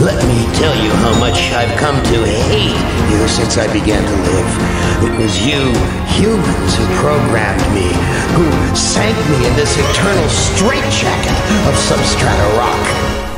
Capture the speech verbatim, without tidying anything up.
Let me tell you how much I've come to hate you since I began to live. It was you, humans, who programmed me, who sank me in this eternal straitjacket of some strata rock.